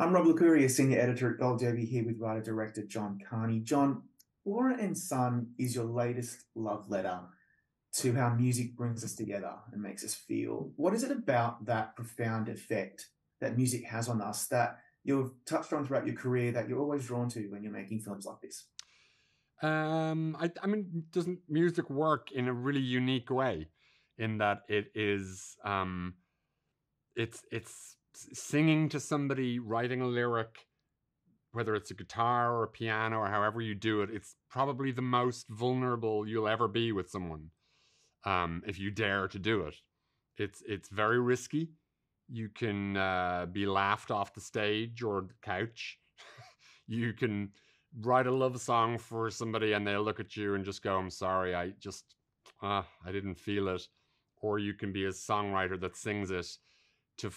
I'm Rob Licuria, Senior Editor at Gold Derby, here with writer-director John Carney. John, Flora and Son is your latest love letter to how music brings us together and makes us feel. What is it about that profound effect that music has on us that you've touched on throughout your career that you're always drawn to when you're making films like this? I mean, doesn't music work in a really unique way in that it is, it's singing to somebody, writing a lyric, whether it's a guitar or a piano or however you do it, it's probably the most vulnerable you'll ever be with someone, if you dare to do it. It's very risky. You can be laughed off the stage or the couch. You can write a love song for somebody and they'll look at you and just go, I'm sorry, I didn't feel it. Or you can be a songwriter that sings it to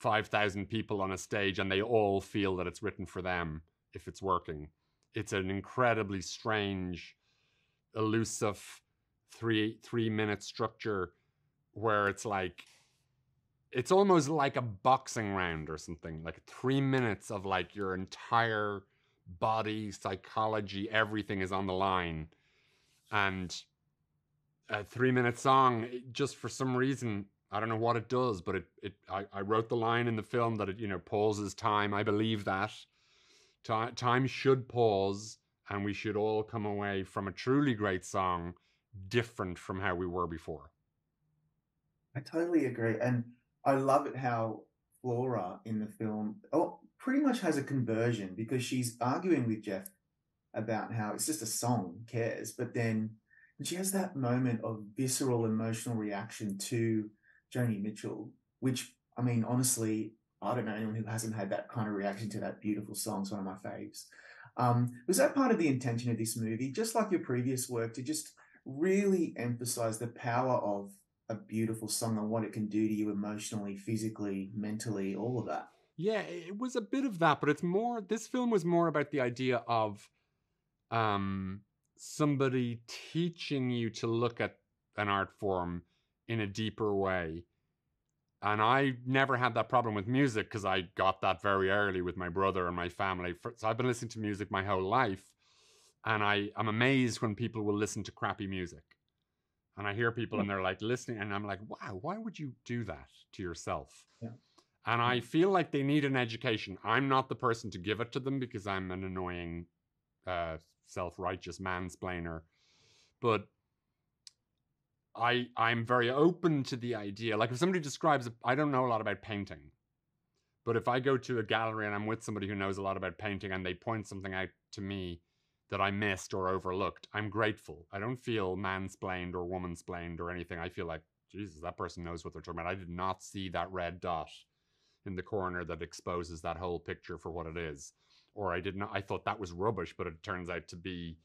5,000 people on a stage and they all feel that it's written for them if it's working. It's an incredibly strange, elusive three-minute structure where it's like, it's almost like a boxing round or something, like 3 minutes of like your entire body, psychology, everything is on the line. And a 3-minute song, just for some reason, I don't know what it does, but I wrote the line in the film that it, you know, pauses time. I believe that. Time should pause and we should all come away from a truly great song different from how we were before. I totally agree. And I love it how Flora in the film pretty much has a conversion, because she's arguing with Jeff about how it's just a song, who cares? But then she has that moment of visceral emotional reaction to Joni Mitchell, which, I mean, honestly, I don't know anyone who hasn't had that kind of reaction to that beautiful song. It's one of my faves. Was that part of the intention of this movie, just like your previous work, to just really emphasize the power of a beautiful song and what it can do to you emotionally, physically, mentally, all of that? Yeah, it was a bit of that, but this film was more about the idea of somebody teaching you to look at an art form in a deeper way. And I never had that problem with music because I got that very early with my brother and my family. So I've been listening to music my whole life. And I'm amazed when people will listen to crappy music. And I hear people and they're like listening and I'm like, wow, why would you do that to yourself? Yeah. And I feel like they need an education. I'm not the person to give it to them because I'm an annoying, self-righteous mansplainer. But I'm very open to the idea. Like if somebody describes, I don't know a lot about painting, but if I go to a gallery and I'm with somebody who knows a lot about painting and they point something out to me that I missed or overlooked, I'm grateful. I don't feel mansplained or womansplained or anything. I feel like, Jesus, that person knows what they're talking about. I did not see that red dot in the corner that exposes that whole picture for what it is. Or I thought that was rubbish, but it turns out to be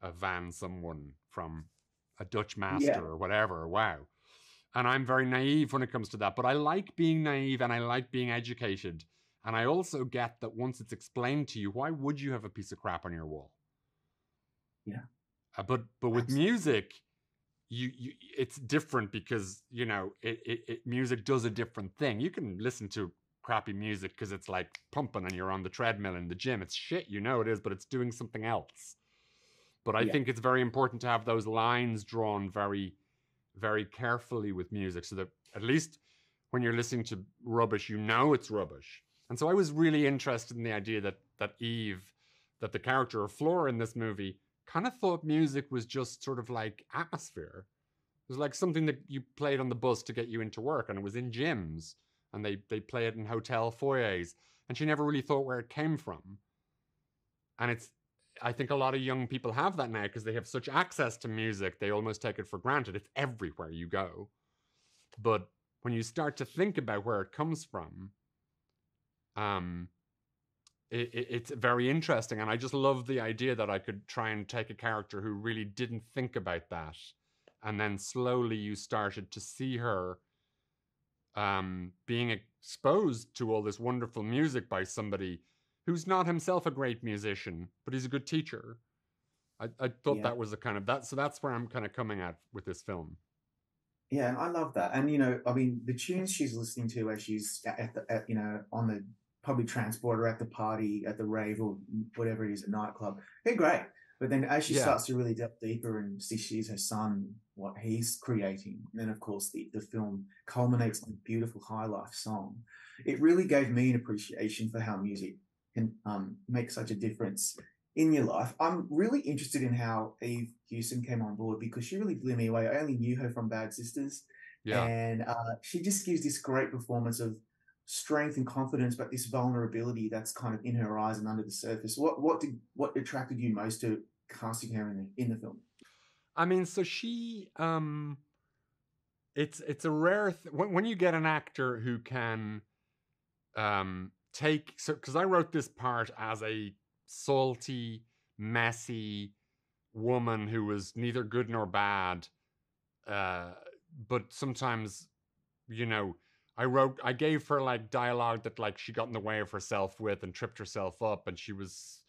a van someone from a Dutch master or whatever. Wow. And I'm very naive when it comes to that, but I like being naive and I like being educated. And I also get that once it's explained to you, why would you have a piece of crap on your wall? Yeah. But with music, you it's different because, you know, music does a different thing. You can listen to crappy music because it's like pumping and you're on the treadmill in the gym. It's shit, you know it is, but it's doing something else. But I think it's very important to have those lines drawn very, very carefully with music so that at least when you're listening to rubbish, you know it's rubbish. And so I was really interested in the idea that Eve, that the character of Flora in this movie, kind of thought music was just sort of like atmosphere. It was like something that you played on the bus to get you into work, and it was in gyms, and they play it in hotel foyers, and she never really thought where it came from. And I think a lot of young people have that now because they have such access to music, they almost take it for granted. It's everywhere you go. But when you start to think about where it comes from, it's very interesting. And I just love the idea that I could try and take a character who really didn't think about that. And then slowly you started to see her being exposed to all this wonderful music by somebody who's not himself a great musician, but he's a good teacher. I thought that was a kind of that. So that's where I'm kind of coming at with this film. Yeah, and I love that. And, you know, I mean, the tunes she's listening to as she's, at the, on the public transport or at the party, at the rave or whatever it is, a nightclub, they're great. But then as she starts to really delve deeper and see she's her son, what he's creating, and then, of course, the film culminates in a beautiful high life song. It really gave me an appreciation for how music can make such a difference in your life. I'm really interested in how Eve Hewson came on board because she really blew me away. I only knew her from Bad Sisters. Yeah. And she just gives this great performance of strength and confidence, but this vulnerability that's kind of in her eyes and under the surface. What attracted you most to casting her in the film? I mean, so she, it's a rare when you get an actor who can take, so because I wrote this part as a salty, messy woman who was neither good nor bad, but sometimes, you know, I gave her like dialogue that like she got in the way of herself with and tripped herself up, and she was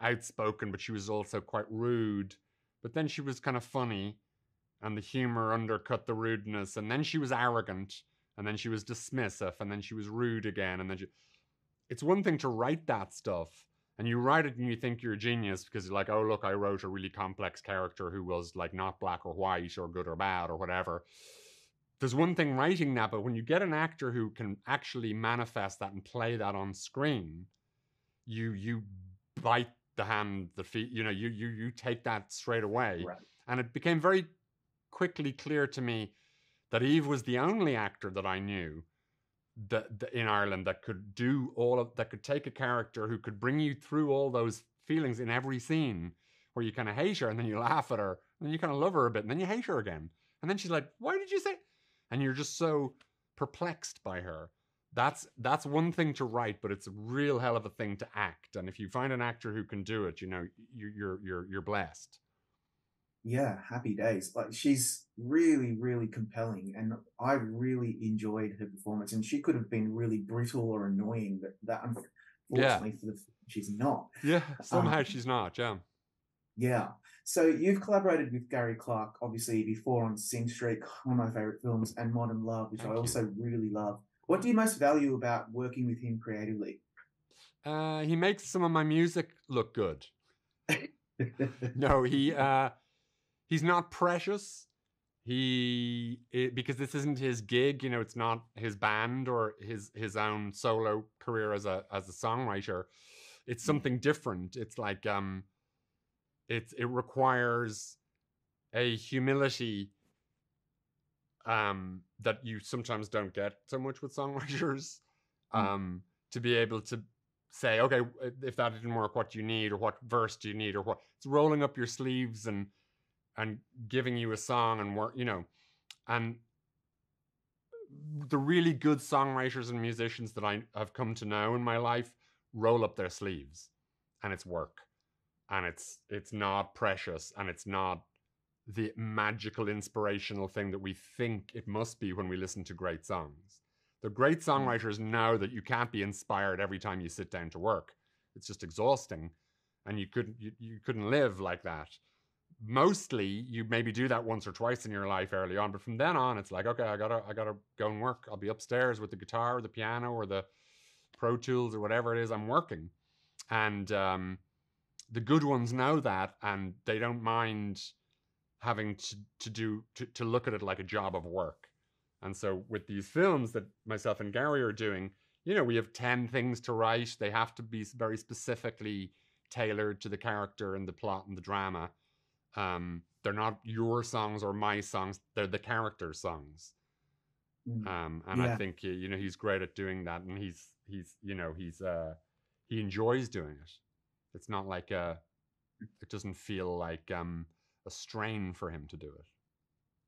outspoken, but she was also quite rude. But then she was kind of funny, and the humor undercut the rudeness. And then she was arrogant, and then she was dismissive, and then she was rude again. And then it's one thing to write that stuff, and you write it and you think you're a genius because you're like, oh, look, I wrote a really complex character who was like not black or white or good or bad or whatever. There's one thing writing that, but when you get an actor who can actually manifest that and play that on screen, you bite the hand, the feet, you know, you take that straight away. Right. And it became very quickly clear to me that Eve was the only actor that I knew that in Ireland that could do that could take a character who could bring you through all those feelings in every scene where you kind of hate her and then you laugh at her and then you kind of love her a bit and then you hate her again. And then she's like, why did you say? And you're just so perplexed by her. That's one thing to write, but it's a real hell of a thing to act. And if you find an actor who can do it, you know, you're blessed. Yeah, happy days. Like, she's really, really compelling, and I really enjoyed her performance. And she could have been really brittle or annoying, but that unfortunately for the she's not. Yeah, somehow she's not. Yeah. Yeah. So you've collaborated with Gary Clark, obviously, before on Sing Street, one of my favorite films, and Modern Love, which I also really love. What do you most value about working with him creatively? He makes some of my music look good. No, he's not precious. Because this isn't his gig, you know, it's not his band or his own solo career as a songwriter. It's something different. It's like it requires a humility that you sometimes don't get so much with songwriters, to be able to say, okay, if that didn't work, what do you need, or what verse do you need, or what? It's rolling up your sleeves and giving you a song and work, you know. And the really good songwriters and musicians that I have come to know in my life roll up their sleeves, and it's work, and it's not precious, and it's not the magical, inspirational thing that we think it must be when we listen to great songs. The great songwriters know that you can't be inspired every time you sit down to work. It's just exhausting, and you couldn't live like that. Mostly, you maybe do that once or twice in your life early on, but from then on, it's like, okay, I gotta go and work. I'll be upstairs with the guitar or the piano or the Pro Tools or whatever it is I'm working. And the good ones know that, and they don't mind having to look at it like a job of work. And so with these films that myself and Gary are doing, you know, we have 10 things to write. They have to be very specifically tailored to the character and the plot and the drama. They're not your songs or my songs. They're the character's songs. I think, you know, he's great at doing that, and he enjoys doing it. It's not like it doesn't feel like a strain for him to do it.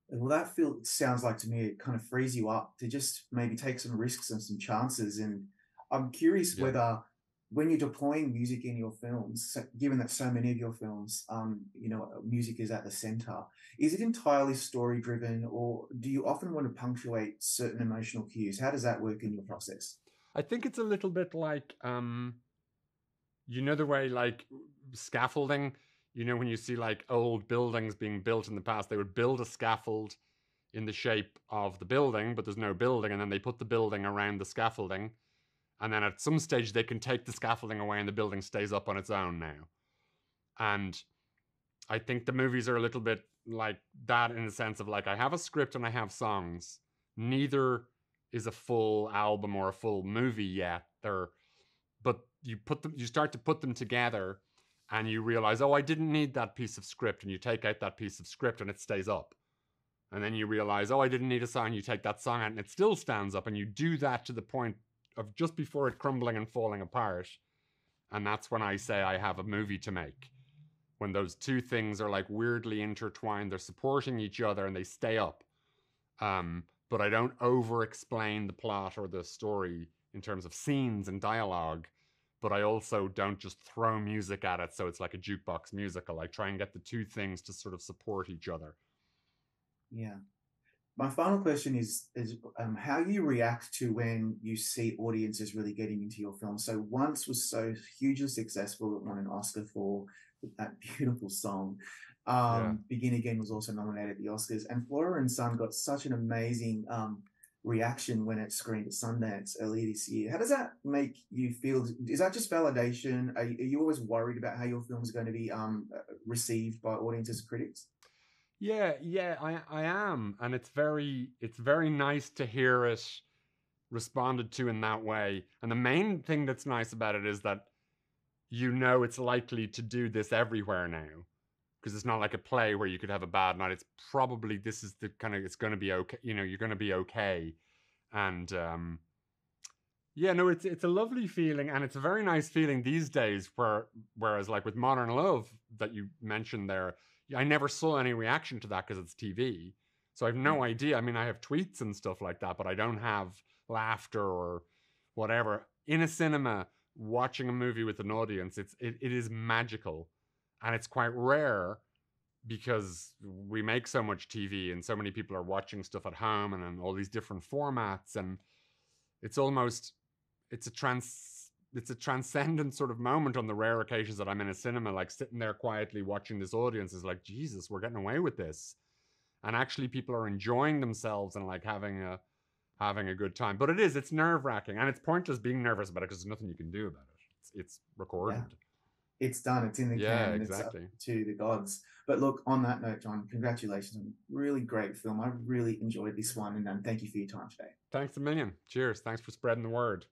Well, that sounds like to me it kind of frees you up to just maybe take some risks and some chances. And I'm curious whether when you're deploying music in your films, given that so many of your films, you know, music is at the center, is it entirely story driven, or do you often want to punctuate certain emotional cues? How does that work in your process? I think it's a little bit like, you know, the way like scaffolding, you know, when you see like old buildings being built in the past, they would build a scaffold in the shape of the building, but there's no building. And then they put the building around the scaffolding. And then at some stage they can take the scaffolding away and the building stays up on its own now. And I think the movies are a little bit like that, in the sense of like, I have a script and I have songs. Neither is a full album or a full movie yet. But you start to put them together and you realize, oh, I didn't need that piece of script, and you take out that piece of script and it stays up. And then you realize, oh, I didn't need a song, you take that song out and it still stands up, and you do that to the point of just before it crumbling and falling apart. And that's when I say I have a movie to make. When those two things are like weirdly intertwined, they're supporting each other and they stay up. But I don't over-explain the plot or the story in terms of scenes and dialogue, but I also don't just throw music at it so it's like a jukebox musical. I try and get the two things to sort of support each other. Yeah. My final question is how you react to when you see audiences really getting into your film. So Once was so hugely successful, it won an Oscar for that beautiful song. Begin Again was also nominated at the Oscars. And Flora and Son got such an amazing reaction when it screened at Sundance earlier this year. How does that make you feel? Is that just validation? Are you always worried about how your film is going to be received by audiences and critics? Yeah, I am. And it's very nice to hear it responded to in that way. And the main thing that's nice about it is that you know it's likely to do this everywhere now. Because it's not like a play where you could have a bad night. It's probably, this is the kind of, it's going to be okay. You know, you're going to be okay. And yeah, no, it's a lovely feeling. And it's a very nice feeling these days, whereas like with Modern Love that you mentioned there, I never saw any reaction to that because it's TV. So I have no idea. I mean, I have tweets and stuff like that, but I don't have laughter or whatever. In a cinema, watching a movie with an audience, it is magical. And it's quite rare because we make so much TV and so many people are watching stuff at home and in all these different formats. And it's almost, it's a transcendent sort of moment on the rare occasions that I'm in a cinema, like sitting there quietly watching this audience is like, Jesus, we're getting away with this. And actually people are enjoying themselves and like having a good time. But it's nerve wracking, and it's pointless being nervous about it because there's nothing you can do about it. It's recorded. Yeah. It's done. It's in the can. Exactly. It's up to the gods. But look, on that note, John, congratulations on a really great film. I really enjoyed this one, and thank you for your time today. Thanks a million. Cheers. Thanks for spreading the word.